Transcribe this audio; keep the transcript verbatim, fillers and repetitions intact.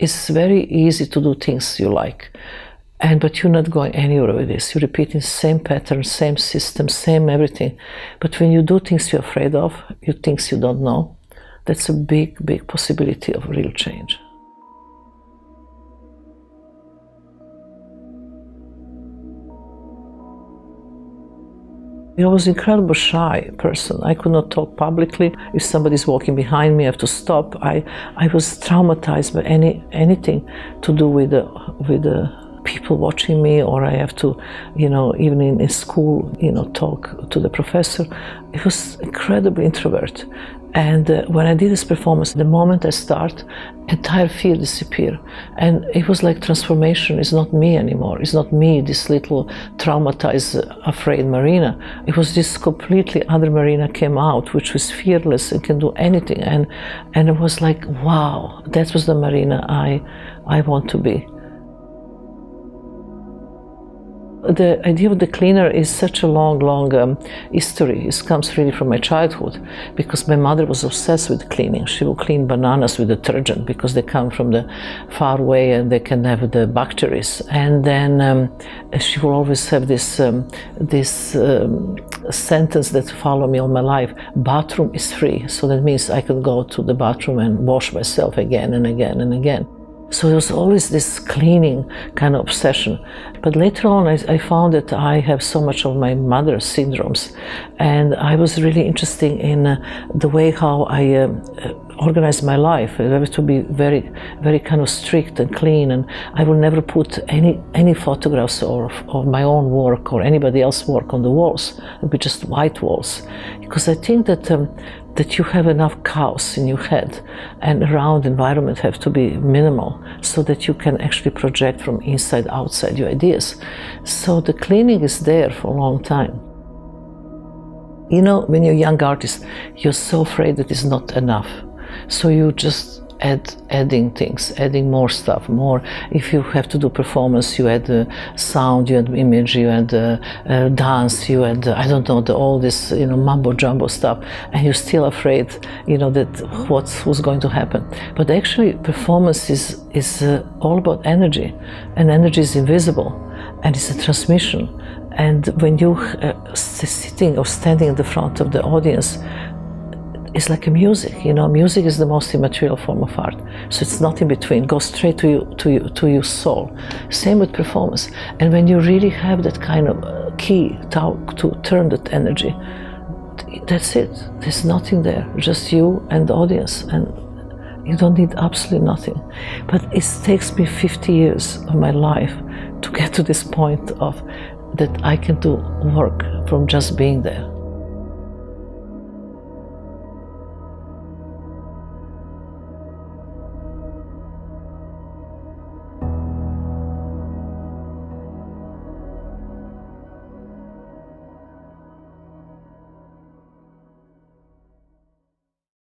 It's very easy to do things you like, and but you're not going anywhere with this. You're repeating same pattern, same system, same everything. But when you do things you're afraid of, you things you don't know, that's a big, big possibility of real change. I was an incredibly shy person. I could not talk publicly. If somebody's walking behind me, I have to stop. I, I was traumatized by any anything to do with the, with the people watching me, or I have to, you know, even in, in school, you know, talk to the professor. I was incredibly introvert. And uh, when I did this performance, the moment I start, entire fear disappeared. And it was like transformation. It's not me anymore. It's not me, this little traumatized, afraid Marina. It was this completely other Marina came out, which was fearless and can do anything. And, and it was like, wow, that was the Marina I, I want to be. The idea of the cleaner is such a long, long um, history. It comes really from my childhood, because my mother was obsessed with cleaning. She would clean bananas with detergent because they come from the far away and they can have the bacteria. And then um, she will always have this um, this um, sentence that followed me all my life: "Bathroom is free," so that means I could go to the bathroom and wash myself again and again and again. So there was always this cleaning kind of obsession. But later on, I, I found that I have so much of my mother's syndromes. And I was really interested in uh, the way how I uh, organized my life. I have to be very, very kind of strict and clean. And I will never put any, any photographs or of my own work or anybody else's work on the walls. It would be just white walls. Because I think that um, that you have enough chaos in your head, and around environment have to be minimal so that you can actually project from inside outside your ideas. So the cleaning is there for a long time. You know, when you're a young artist, you're so afraid that it's not enough. So you just Add, adding things, adding more stuff, more. If you have to do performance, you add uh, sound, you add image, you add uh, uh, dance, you add, uh, I don't know, the, all this, you know, mumbo jumbo stuff, and you're still afraid, you know, that what's, what's going to happen. But actually, performance is, is uh, all about energy, and energy is invisible, and it's a transmission. And when you're uh, sitting or standing in the front of the audience, it's like a music, you know. Music is the most immaterial form of art, so it's not in between. It goes straight to you, to you, to your soul. Same with performance. And when you really have that kind of key to, to turn that energy, that's it. There's nothing there, just you and the audience, and you don't need absolutely nothing. But it takes me fifty years of my life to get to this point of that I can do work from just being there.